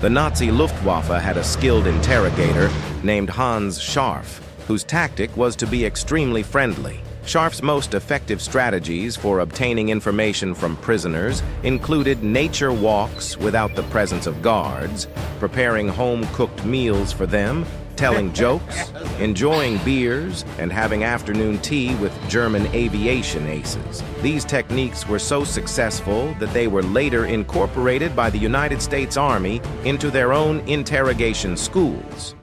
The Nazi Luftwaffe had a skilled interrogator named Hanns Scharff, whose tactic was to be extremely friendly. Scharff's most effective strategies for obtaining information from prisoners included nature walks without the presence of guards, preparing home-cooked meals for them, telling jokes, enjoying beers, and having afternoon tea with German aviation aces. These techniques were so successful that they were later incorporated by the United States Army into their own interrogation schools.